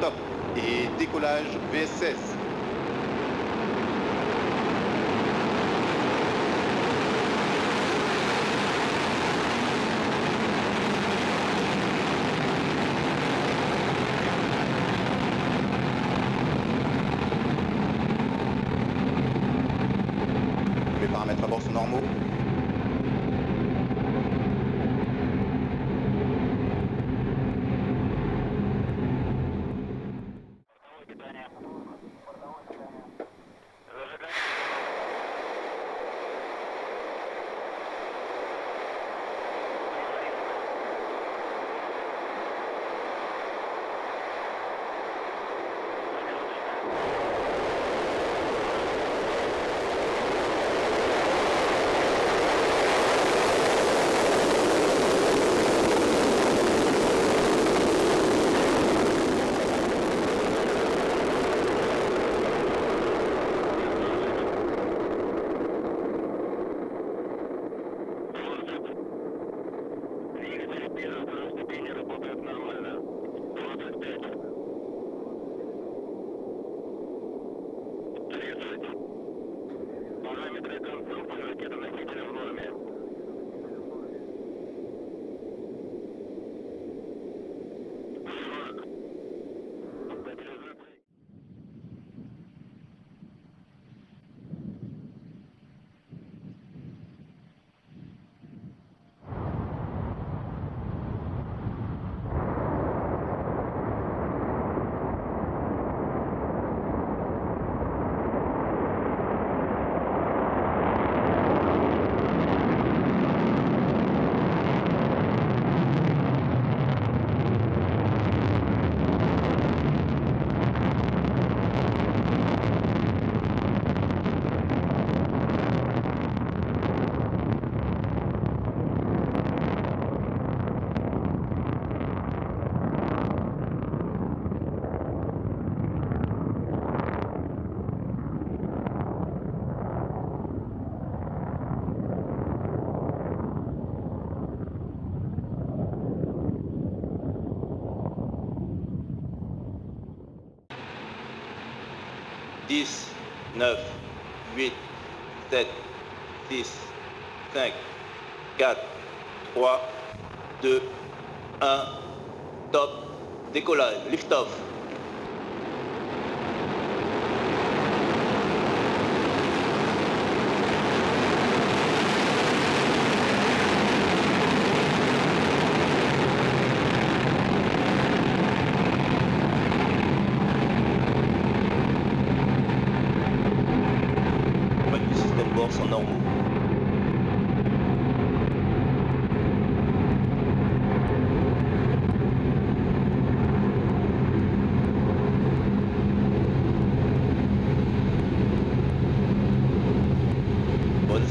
Top et décollage VSS. Les paramètres à bord sont normaux. Top, décollage, lift-off.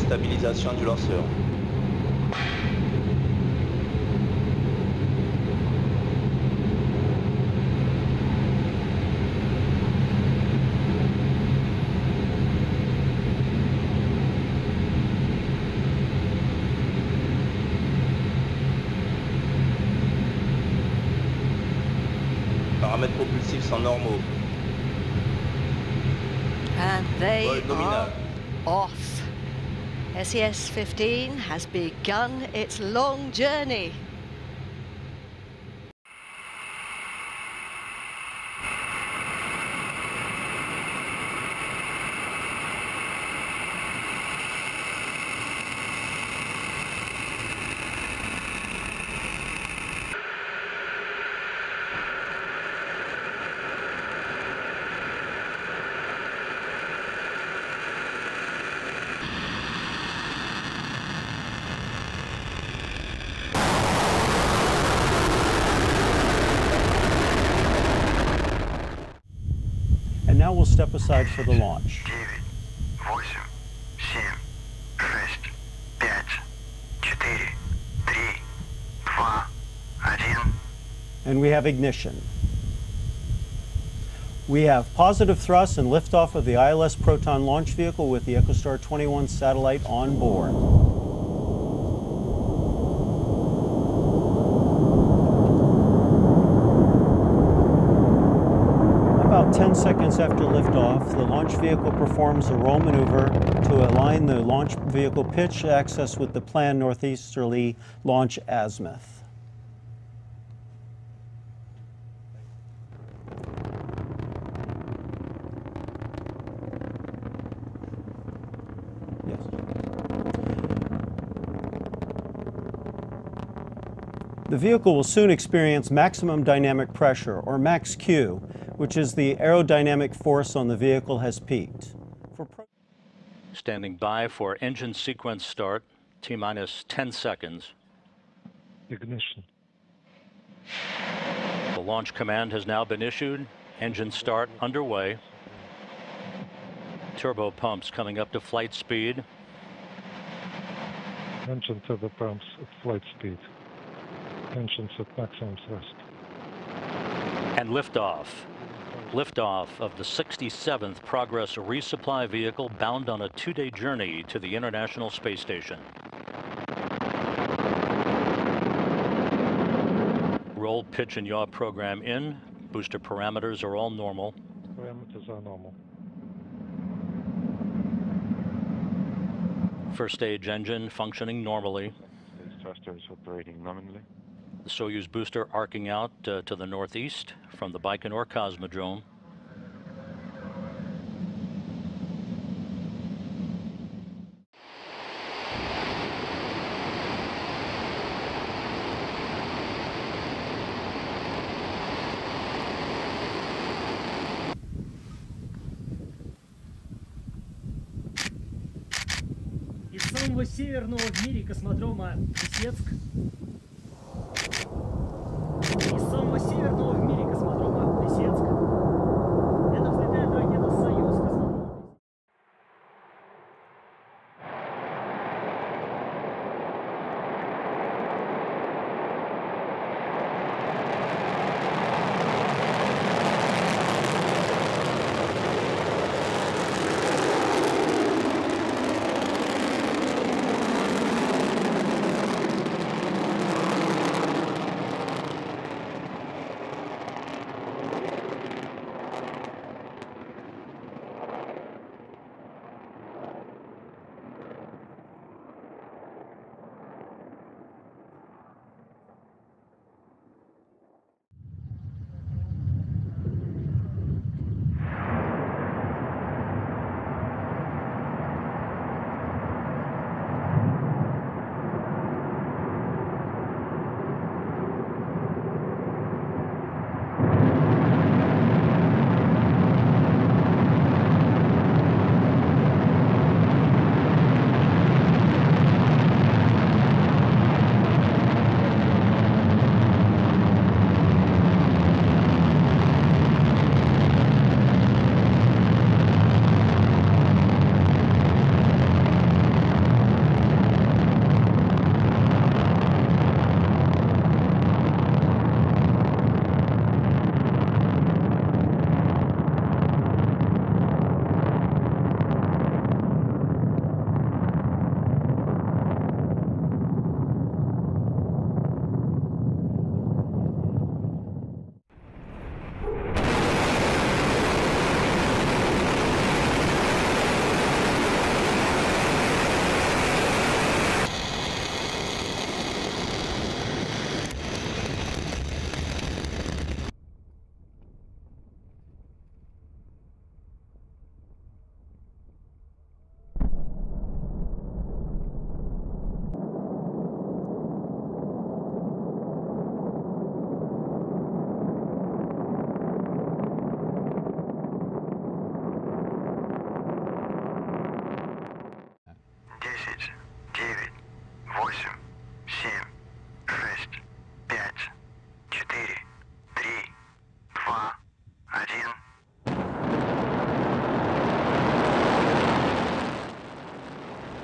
Stabilisation du lanceur. Paramètres propulsifs sont normaux. And they are off. SES-15 has begun its long journey. Now we'll step aside for the launch. And we have ignition. We have positive thrust and liftoff of the ILS Proton launch vehicle with the EchoStar 21 satellite on board. About 10 seconds after liftoff, the launch vehicle performs a roll maneuver to align the launch vehicle pitch axis with the planned northeasterly launch azimuth. The vehicle will soon experience maximum dynamic pressure, or max Q, which is the aerodynamic force on the vehicle has peaked. Standing by for engine sequence start, T-minus 10 seconds. Ignition. The launch command has now been issued. Engine start underway. Turbo pumps coming up to flight speed. Engine turbo pumps at flight speed. Engines at maximum thrust. And liftoff. Liftoff of the 67th Progress Resupply Vehicle bound on a two-day journey to the International Space Station. Roll, pitch, and yaw program in. Booster parameters are all normal. Parameters are normal. First stage engine functioning normally. Thruster is operating nominally. The Soyuz booster arcing out to the northeast from the Baikonur Cosmodrome. Из самого северного в мире космодрома Плесецк. Из самого северного в мире космодрома Плесецк. Это взлетает ракета «Союз» космодрома.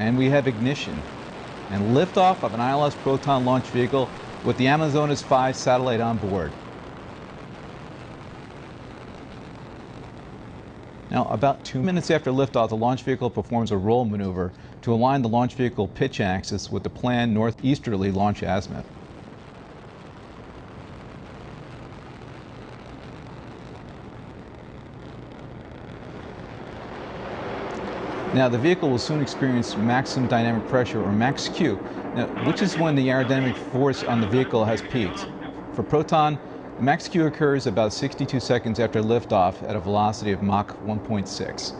And we have ignition and liftoff of an ILS Proton launch vehicle with the Amazonas 5 satellite on board. Now, about 2 minutes after liftoff, the launch vehicle performs a roll maneuver to align the launch vehicle pitch axis with the planned northeasterly launch azimuth. Now, the vehicle will soon experience maximum dynamic pressure, or max Q, now, which is when the aerodynamic force on the vehicle has peaked. For Proton, max Q occurs about 62 seconds after liftoff at a velocity of Mach 1.6.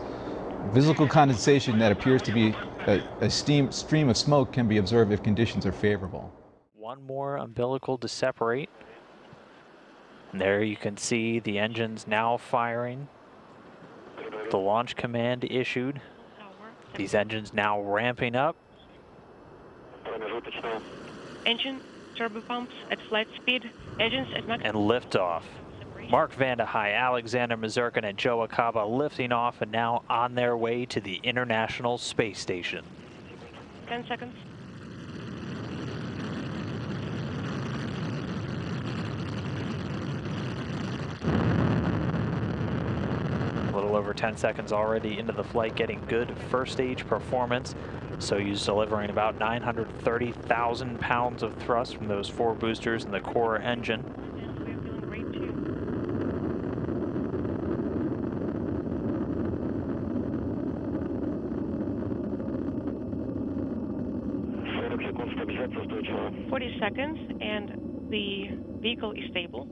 Visible condensation that appears to be a stream of smoke can be observed if conditions are favorable. One more umbilical to separate. And there you can see the engines now firing. The launch command issued. These engines now ramping up. Engine turbopumps at flight speed. Engines at max. And liftoff. Mark Vande Hei, Alexander Misurkin, and Joe Acaba lifting off and now on their way to the International Space Station. 10 seconds. Over 10 seconds already into the flight, getting good first stage performance. Soyuz delivering about 930,000 pounds of thrust from those four boosters and the core engine. Yeah, 40 seconds and the vehicle is stable.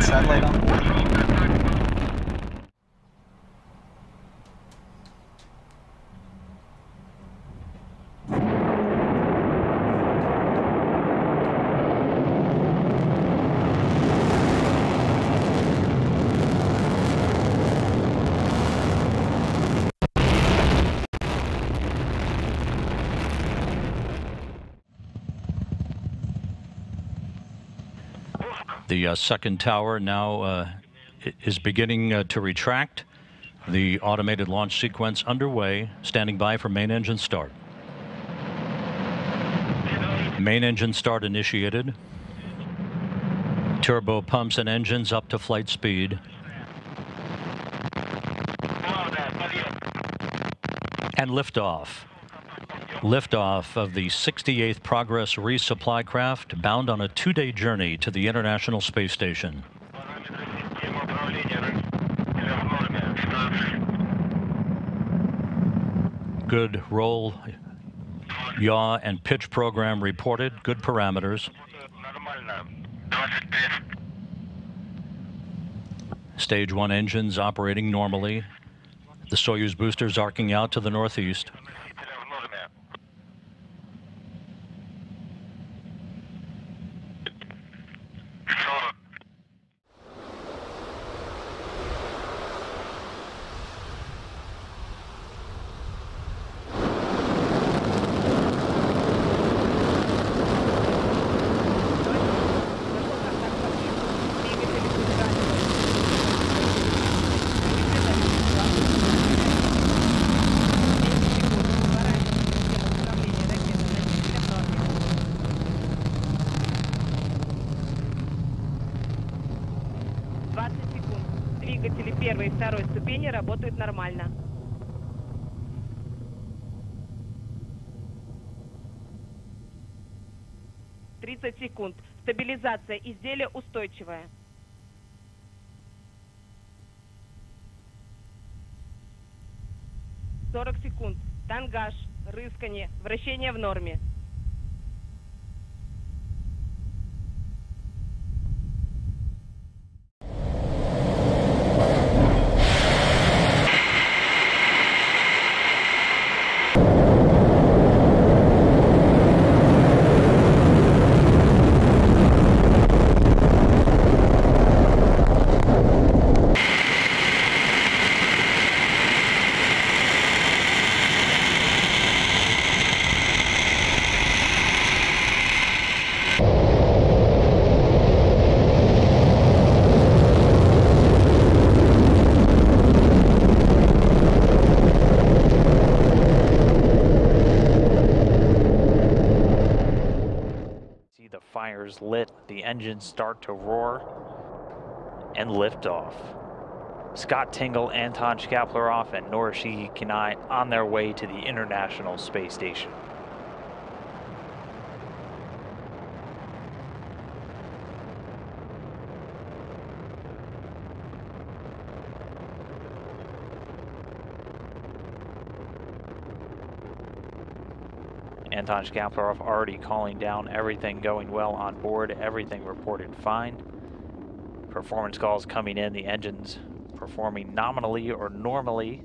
Satellite on board. The second tower now is beginning to retract. The automated launch sequence underway, standing by for main engine start. Main engine start initiated. Turbo pumps and engines up to flight speed. And liftoff. Liftoff of the 68th Progress Resupply Craft, bound on a two-day journey to the International Space Station. Good roll, yaw, and pitch program reported. Good parameters. Stage 1 engines operating normally. The Soyuz boosters arcing out to the northeast. 30 секунд. Стабилизация изделия устойчивая. – 40 секунд. Тангаж, рыскание, вращение в норме. Lit, the engines start to roar, and lift off. Scott Tingle, Anton Shkaplerov, and Norishige Kanai on their way to the International Space Station. Anton Shkaplerov already calling down everything going well on board, everything reported fine. Performance calls coming in, the engines performing nominally or normally.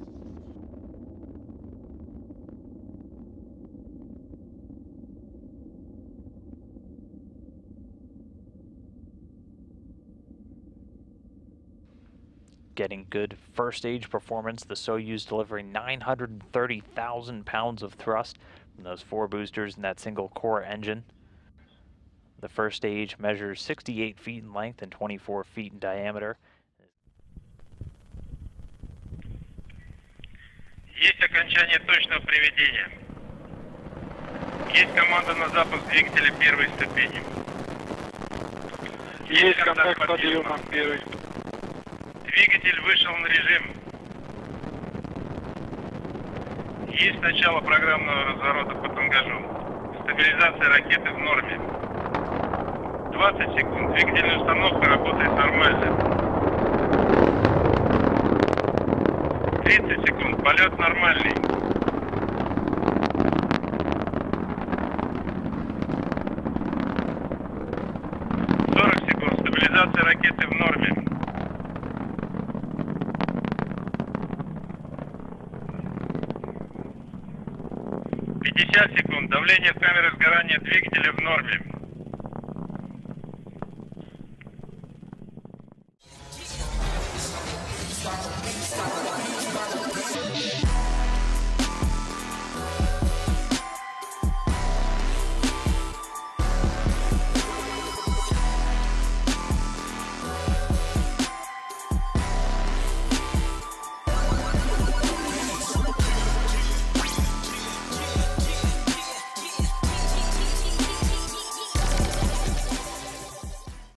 Getting good first stage performance, the Soyuz delivering 930,000 pounds of thrust from those 4 boosters and that single core engine. The first stage measures 68 feet in length and 24 feet in diameter. Есть окончание точного приведения. Есть команда на запуск двигателя первой ступени. Есть контакт подъема первой ступени. Двигатель вышел на режим. Есть начало программного разворота по тангажу. Стабилизация ракеты в норме. 20 секунд. Двигательная установка работает нормально. 30 секунд. Полет нормальный. 40 секунд. Стабилизация ракеты в норме. 50 секунд. Давление камеры сгорания двигателя в норме.